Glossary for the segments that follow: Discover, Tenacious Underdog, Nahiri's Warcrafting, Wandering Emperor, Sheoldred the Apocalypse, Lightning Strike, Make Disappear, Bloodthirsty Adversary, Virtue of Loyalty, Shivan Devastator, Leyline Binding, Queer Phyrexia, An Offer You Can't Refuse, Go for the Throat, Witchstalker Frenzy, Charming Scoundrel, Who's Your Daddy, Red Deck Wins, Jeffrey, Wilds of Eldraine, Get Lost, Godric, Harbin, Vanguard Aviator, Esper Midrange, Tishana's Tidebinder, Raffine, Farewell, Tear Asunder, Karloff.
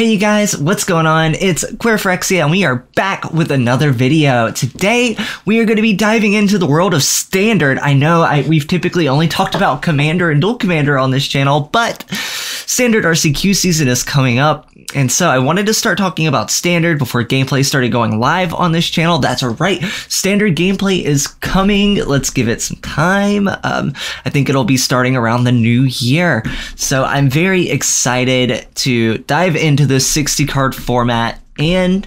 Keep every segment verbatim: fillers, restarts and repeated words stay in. Hey you guys, what's going on? It's Queer Phyrexia and we are back with another video. Today we are going to be diving into the world of Standard. I know I, we've typically only talked about Commander and Dual Commander on this channel, but Standard R C Q season is coming up, and so I wanted to start talking about Standard before gameplay started going live on this channel. That's right, Standard gameplay is coming. Let's give it some time. Um, I think it'll be starting around the new year, so I'm very excited to dive into this sixty card format and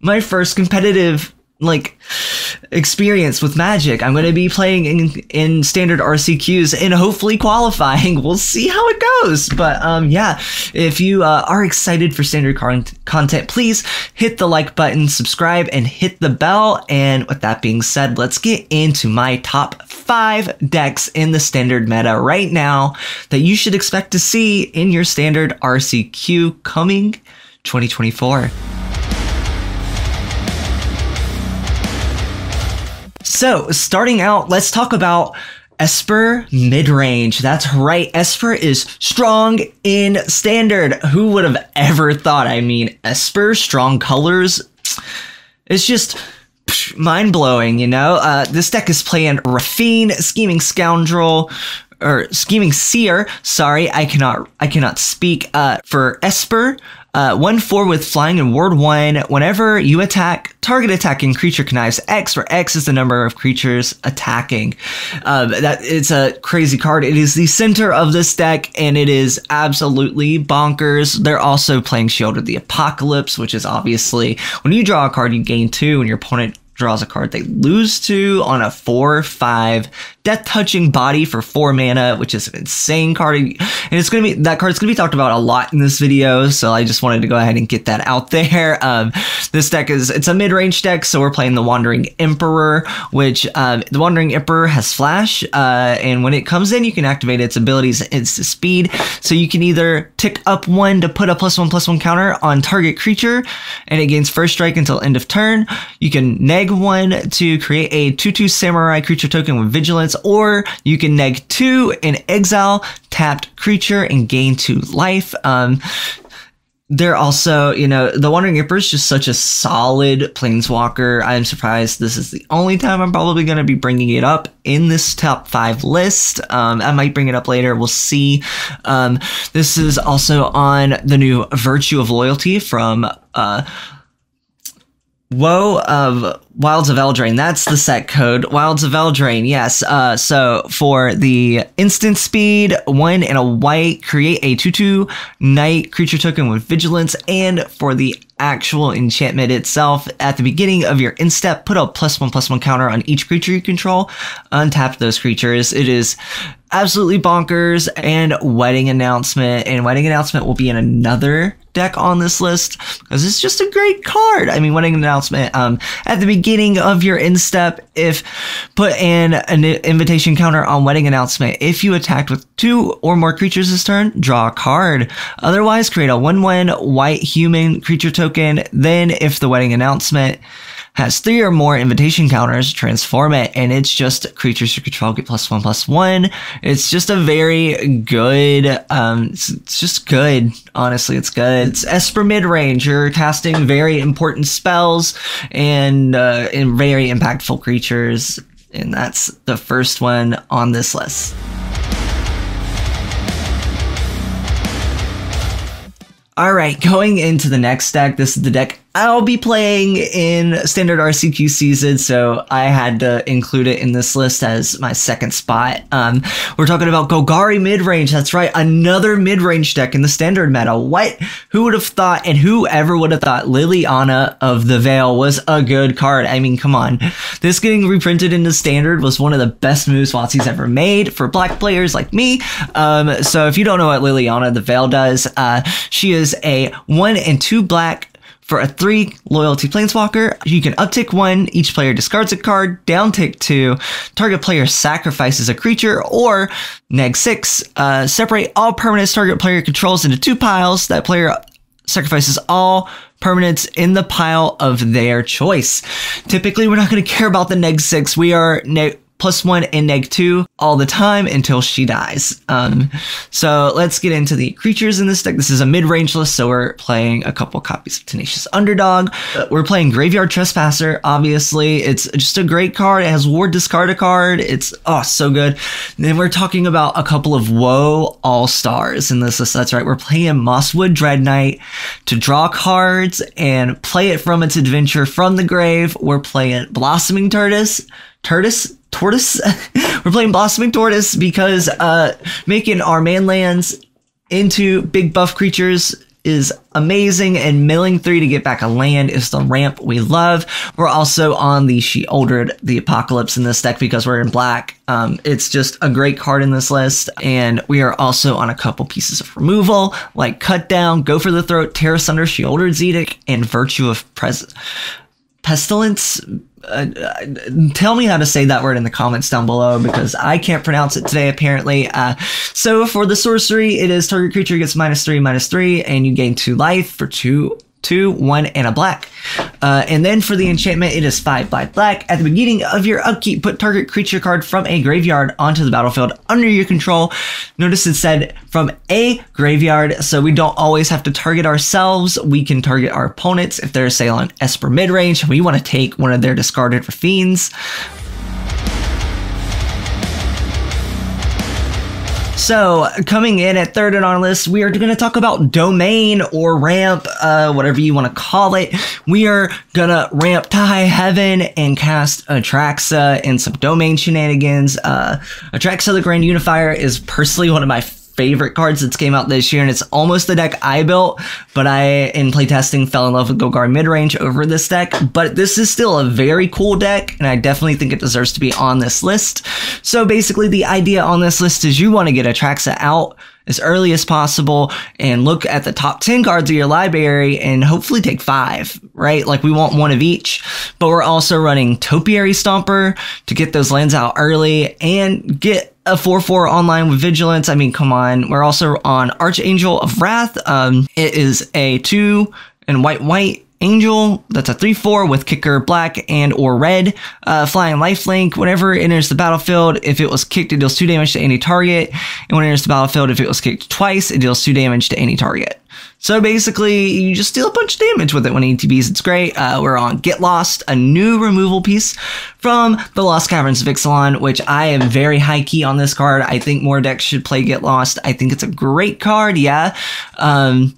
my first competitive like experience with Magic. I'm going to be playing in, in Standard R C Qs and hopefully qualifying. We'll see how it goes. But um, yeah, if you uh, are excited for Standard con content, please hit the like button, subscribe, and hit the bell. And with that being said, let's get into my top five decks in the Standard meta right now that you should expect to see in your Standard R C Q coming twenty twenty-four. So starting out, let's talk about Esper Midrange. That's right, Esper is strong in Standard. Who would have ever thought? I mean, Esper, strong colors. It's just mind-blowing, you know? Uh, this deck is playing Raffine, Scheming Scoundrel, or Scheming Seer. Sorry, I cannot, I cannot speak. Uh, for Esper, Uh, one four with flying and ward one. Whenever you attack, target attacking creature connives X, where X is the number of creatures attacking. Uh, that it's a crazy card. It is the center of this deck, and it is absolutely bonkers. They're also playing Sheoldred the Apocalypse, which is obviously when you draw a card, you gain two, and your opponent draws a card they lose to on a four five death touching body for four mana, which is an insane card. And it's going to be, that card's going to be talked about a lot in this video. So I just wanted to go ahead and get that out there. Um, this deck is, it's a mid range deck. So we're playing the Wandering Emperor, which um, the Wandering Emperor has flash. Uh, and when it comes in, you can activate its abilities at instant speed. So you can either tick up one to put a plus one plus one counter on target creature, and it gains first strike until end of turn. You can neg one to create a two two samurai creature token with vigilance, or you can neg two and exile tapped creature and gain two life. Um, they're also, you know, the Wandering Emperor is just such a solid planeswalker. I'm surprised this is the only time I'm probably going to be bringing it up in this top five list. Um, I might bring it up later. We'll see. Um, this is also on the new Virtue of Loyalty from, uh, Woe of Wilds of Eldraine. That's the set code. Wilds of Eldraine, yes. Uh, so for the instant speed, one and a white, create a two two knight creature token with vigilance. And for the actual enchantment itself, at the beginning of your instep, put a plus one plus one counter on each creature you control. Untap those creatures. It is absolutely bonkers. And Wedding Announcement. And Wedding Announcement will be in another deck on this list because it's just a great card. I mean, Wedding Announcement, um, at the beginning of your instep, if put in an invitation counter on Wedding Announcement, if you attacked with two or more creatures this turn, draw a card. Otherwise, create a one one white human creature token. Then if the Wedding Announcement has three or more invitation counters, transform it, and it's just creatures you control get plus one plus one. It's just a very good, um, it's, it's just good. Honestly, it's good. It's Esper Midrange. You're casting very important spells and, uh, and very impactful creatures, and that's the first one on this list. All right, going into the next deck, this is the deck I'll be playing in Standard R C Q season, so I had to include it in this list as my second spot. Um, we're talking about Golgari Midrange. That's right, another midrange deck in the Standard meta. What? Who would have thought, and whoever would have thought Liliana of the Veil was a good card? I mean, come on. This getting reprinted into Standard was one of the best moves WotC's ever made for Black players like me. Um, so if you don't know what Liliana of the Veil does, uh, she is a one and two black for a three loyalty planeswalker. You can uptick one, each player discards a card, downtick two, target player sacrifices a creature, or neg six, uh, separate all permanents target player controls into two piles. That player sacrifices all permanents in the pile of their choice. Typically, we're not going to care about the neg six. We are neg plus one and neg two all the time until she dies. Um, so let's get into the creatures in this deck. This is a mid-range list, so we're playing a couple copies of Tenacious Underdog. We're playing Graveyard Trespasser, obviously. It's just a great card. It has Ward, discard a card. It's, oh, so good. And then we're talking about a couple of Woe All-Stars in this list. That's right. We're playing Mosswood Dread Knight to draw cards and play it from its adventure from the grave. We're playing Blossoming Tortoise. Tortoise? Tortoise? We're playing Blossoming Tortoise because uh, making our manlands into big buff creatures is amazing, and milling three to get back a land is the ramp we love. We're also on the Sheoldred the Apocalypse in this deck because we're in black. Um, it's just a great card in this list, and we are also on a couple pieces of removal like Cut Down, Go for the Throat, Tear Asunder, Sheoldred's Edict, and Virtue of Pres- Pestilence. Uh, tell me how to say that word in the comments down below because I can't pronounce it today apparently. Uh, so for the sorcery, it is target creature gets minus three, minus three, and you gain two life for two, two, one, and a black. Uh, and then for the enchantment, it is five black, black. At the beginning of your upkeep, put target creature card from a graveyard onto the battlefield under your control. Notice it said from a graveyard, so we don't always have to target ourselves. We can target our opponents. If they're, say, on Esper Midrange, we want to take one of their discarded Raffines. So, coming in at third on our list, we are going to talk about Domain or Ramp, uh, whatever you want to call it. We are going to ramp to high heaven and cast Atraxa and some Domain shenanigans. Uh, Atraxa the Grand Unifier is personally one of my favorite cards that's came out this year, and it's almost the deck I built, but I, in playtesting, fell in love with Golgari Midrange over this deck. But this is still a very cool deck, and I definitely think it deserves to be on this list. So basically, the idea on this list is you want to get Atraxa out as early as possible and look at the top ten cards of your library and hopefully take five, right? Like we want one of each, but we're also running Topiary Stomper to get those lands out early and get a four four online with Vigilance. I mean, come on. We're also on Archangel of Wrath. Um, it is a two and white, white angel. That's a three four with kicker black and or red. Uh, flying lifelink. Whenever it enters the battlefield, if it was kicked, it deals two damage to any target. And when it enters the battlefield, if it was kicked twice, it deals two damage to any target. So basically, you just deal a bunch of damage with it when it E T Bs. It's great. Uh, we're on Get Lost, a new removal piece from the Lost Caverns of Ixalon, which I am very high key on this card. I think more decks should play Get Lost. I think it's a great card, yeah. Um...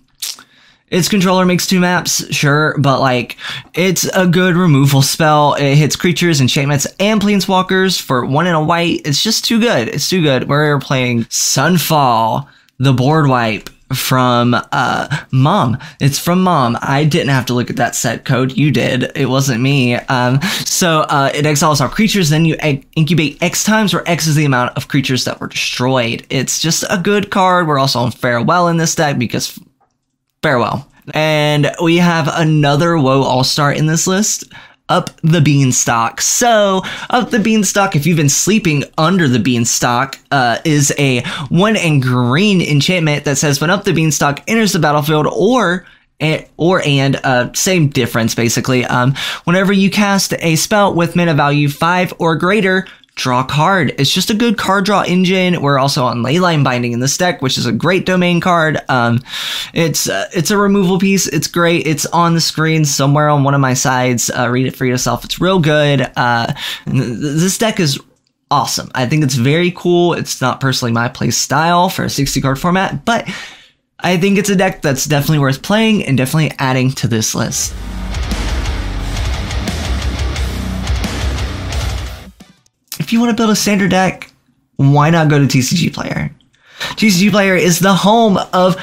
Its controller makes two maps, sure, but like, it's a good removal spell. It hits creatures, enchantments, and planeswalkers for one and a white. It's just too good. It's too good. We're playing Sunfall, the board wipe from uh, Mom. It's from Mom. I didn't have to look at that set code. You did. It wasn't me. Um, so uh, it exiles all creatures, then you incubate X times, where X is the amount of creatures that were destroyed. It's just a good card. We're also on Farewell in this deck because Farewell. And we have another Woe All-Star in this list, Up the Beanstalk. So, Up the Beanstalk, if you've been sleeping under the beanstalk, uh, is a one and green enchantment that says when Up the Beanstalk enters the battlefield or And, or and, uh, same difference basically, um, whenever you cast a spell with mana value five or greater, draw card. It's just a good card draw engine. We're also on Leyline Binding in this deck, which is a great Domain card. Um, it's uh, it's a removal piece. It's great. It's on the screen somewhere on one of my sides. Uh, read it for yourself. It's real good. Uh, this deck is awesome. I think it's very cool. It's not personally my play style for a sixty card format, but I think it's a deck that's definitely worth playing and definitely adding to this list. If you want to build a standard deck, why not go to TCGPlayer? TCGPlayer is the home of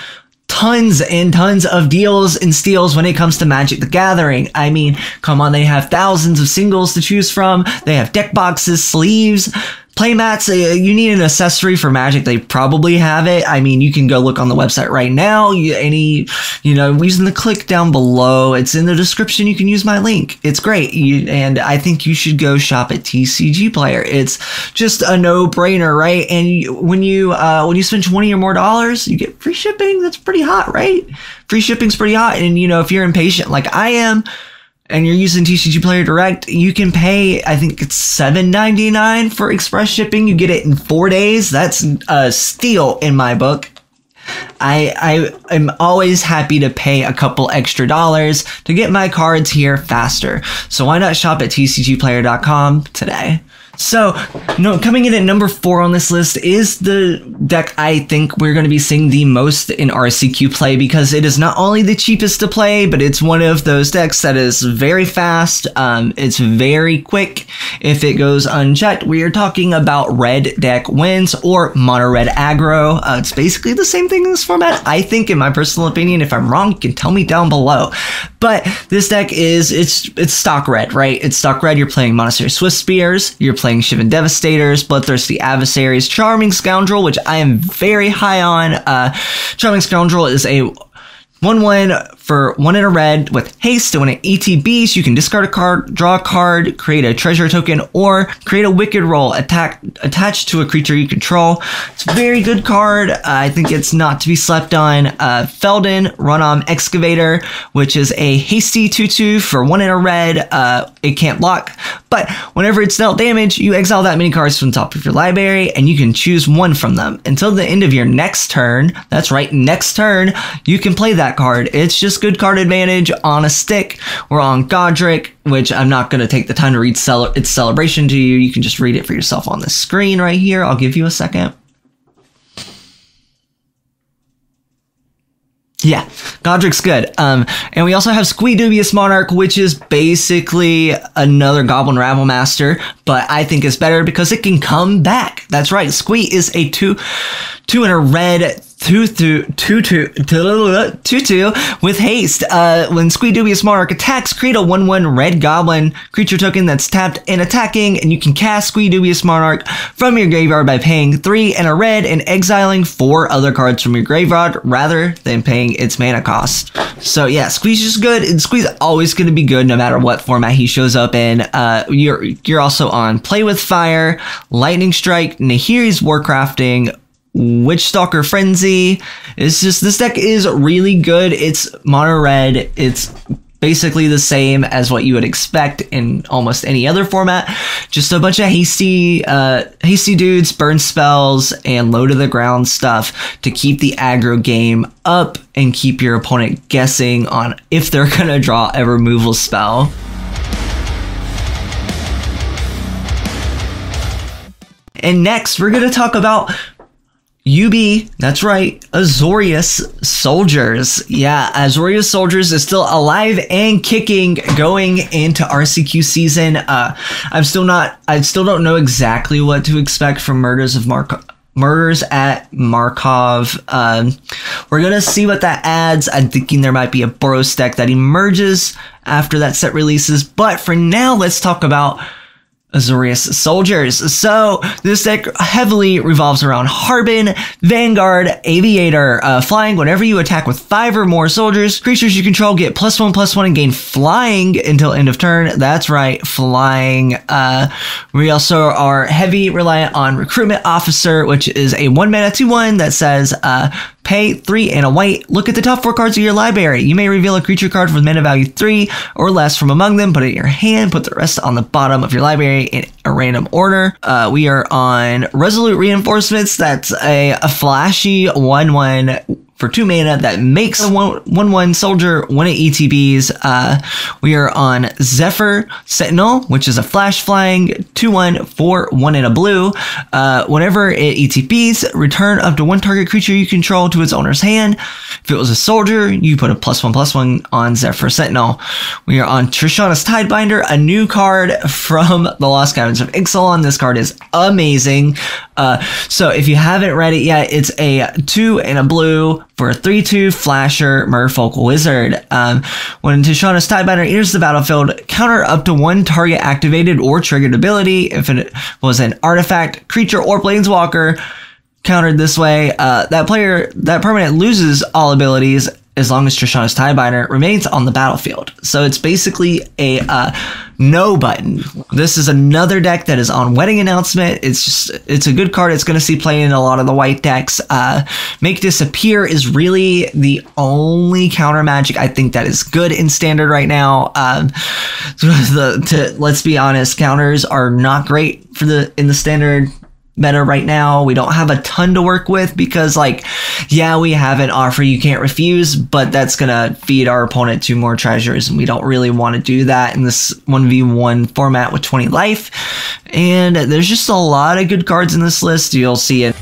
tons and tons of deals and steals when it comes to Magic the Gathering. I mean, come on, they have thousands of singles to choose from. They have deck boxes, sleeves, playmats. Uh, you need an accessory for Magic. They probably have it. I mean, you can go look on the website right now. You, any, you know, using the click down below. It's in the description. You can use my link. It's great. You, and I think you should go shop at TCGPlayer. It's just a no-brainer, right? And you, when you uh, when you spend twenty or more dollars, you get free shipping. That's pretty hot, right? Free shipping's pretty hot. And you know, if you're impatient like I am, and you're using TCGPlayer Direct, you can pay, I think it's seven ninety-nine for express shipping. You get it in four days. That's a steal in my book. I, I am always happy to pay a couple extra dollars to get my cards here faster. So why not shop at T C G Player dot com today? So, no, coming in at number four on this list is the deck I think we're going to be seeing the most in R C Q play, because it is not only the cheapest to play, but it's one of those decks that is very fast. Um, it's very quick. If it goes unchecked, we are talking about red deck wins or mono red aggro. Uh, it's basically the same thing in this format, I think, in my personal opinion. If I'm wrong, you can tell me down below. But this deck is, it's it's stock red, right? It's stock red. You're playing Monastery Swift Spears. You're playing Playing Shivan Devastators, Bloodthirsty Adversaries, Charming Scoundrel, which I am very high on. Uh, Charming Scoundrel is a one one for one in a red with haste, and when it E T Bs, you can discard a card, draw a card, create a treasure token, or create a wicked roll attack attached to a creature you control. It's a very good card. Uh, I think it's not to be slept on. Uh, Felden, Runam Excavator, which is a hasty two two for one in a red. Uh, it can't block. But whenever it's dealt damage, you exile that many cards from the top of your library, and you can choose one from them. Until the end of your next turn, that's right, next turn, you can play that card. It's just good card advantage on a stick. We're on Godric, which I'm not going to take the time to read cel its celebration to you. You can just read it for yourself on the screen right here. I'll give you a second. Yeah, Godric's good. Um, and we also have Squee Dubious Monarch, which is basically another Goblin Rabble Master, but I think it's better because it can come back. That's right. Squee is a two, two in a red, two, two, two, two, two, two, two with haste. Uh, when Squee Dubious Monarch attacks, create a one one red goblin creature token that's tapped and attacking, and you can cast Squee Dubious Monarch from your graveyard by paying three and a red and exiling four other cards from your graveyard rather than paying its mana cost. So yeah, Squee's just good, and Squee's always going to be good no matter what format he shows up in. Uh, you're you're also on Play with Fire, Lightning Strike, Nahiri's Warcrafting, Witchstalker Frenzy. It's just, this deck is really good. It's mono red. It's basically the same as what you would expect in almost any other format. Just a bunch of hasty, uh, hasty dudes, burn spells, and low to the ground stuff to keep the aggro game up and keep your opponent guessing on if they're gonna draw a removal spell. And next, we're gonna talk about U B, that's right, Azorius Soldiers. Yeah, Azorius Soldiers is still alive and kicking going into R C Q season. Uh, I'm still not, I still don't know exactly what to expect from Murders of Marco. Murders at Markov. Um, we're going to see what that adds. I'm thinking there might be a Boros deck that emerges after that set releases. But for now, let's talk about Azorius Soldiers. So this deck heavily revolves around Harbin, Vanguard, Aviator, uh, flying. Whenever you attack with five or more soldiers, creatures you control get plus one, plus one, and gain flying until end of turn. That's right, flying. Uh, we also are heavy reliant on Recruitment Officer, which is a one mana two one that says, uh, pay three and a white. Look at the top four cards of your library. You may reveal a creature card with mana value three or less from among them. Put it in your hand. Put the rest on the bottom of your library in a random order. Uh, we are on Resolute Reinforcements. That's a, a flashy one one for two mana that makes a one one soldier when it E T Bs. Uh, we are on Zephyr Sentinel, which is a flash flying two one for one in a blue. Uh, whenever it E T Bs, return up to one target creature you control to its owner's hand. If it was a soldier, you put a plus one plus one on Zephyr Sentinel. We are on Tishana's Tidebinder, a new card from the Lost Caverns of Ixalon. This card is amazing. Uh, so if you haven't read it yet, it's a two and a blue for a three two Flasher Merfolk Wizard. Um, when Tishana's Tidebinder enters the battlefield, counter up to one target activated or triggered ability. If it was an artifact, creature, or planeswalker countered this way, uh, that player, that permanent loses all abilities as long as Tishana's Tidebinder remains on the battlefield. So it's basically a uh, no button. This is another deck that is on Wedding Announcement. It's just, it's a good card. It's going to see play in a lot of the white decks. Uh, Make Disappear is really the only counter magic I think that is good in Standard right now. Um, the, to, let's be honest, counters are not great for the in the Standard meta right now. We don't have a ton to work with because, like, yeah, we have an offer you can't refuse, but that's gonna feed our opponent two more treasures, and we don't really want to do that in this one v one format with twenty life. And there's just a lot of good cards in this list. You'll see it.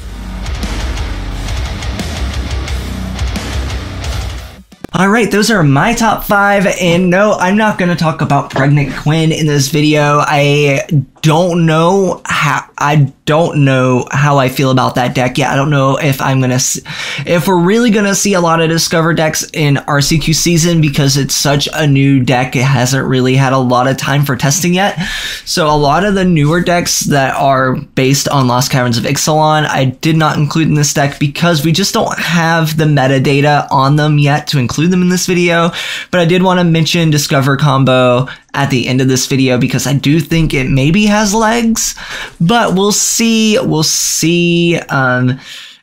All right, those are my top five, and no, I'm not going to talk about Pregnant Quinn in this video. I don't know how I don't know how I feel about that deck yet. I don't know if I'm going to if we're really going to see a lot of Discover decks in R C Q season, because it's such a new deck. It hasn't really had a lot of time for testing yet. So a lot of the newer decks that are based on Lost Caverns of Ixalon, I did not include in this deck because we just don't have the metadata on them yet to include them in this video. But I did want to mention Discover combo at the end of this video because I do think it maybe has legs, but we'll see. We'll see. Um,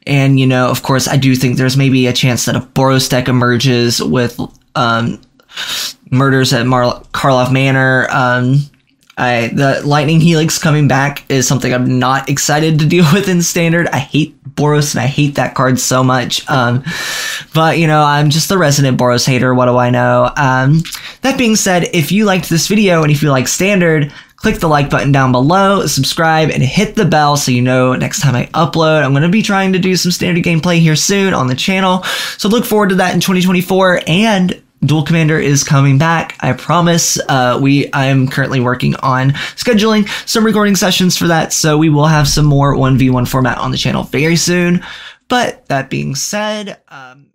and, you know, of course, I do think there's maybe a chance that a Boros deck emerges with um, Murders at Mar Karloff Manor. Um, I, the Lightning Helix coming back is something I'm not excited to deal with in Standard. I hate Boros, and I hate that card so much. Um, but, you know, I'm just the resident Boros hater. What do I know? Um, that being said, if you liked this video and if you like Standard, click the like button down below, subscribe, and hit the bell so you know next time I upload. I'm going to be trying to do some Standard gameplay here soon on the channel, so look forward to that in twenty twenty-four. And Duel Commander is coming back, I promise. Uh, we I am currently working on scheduling some recording sessions for that, so we will have some more one v one format on the channel very soon. But that being said... Um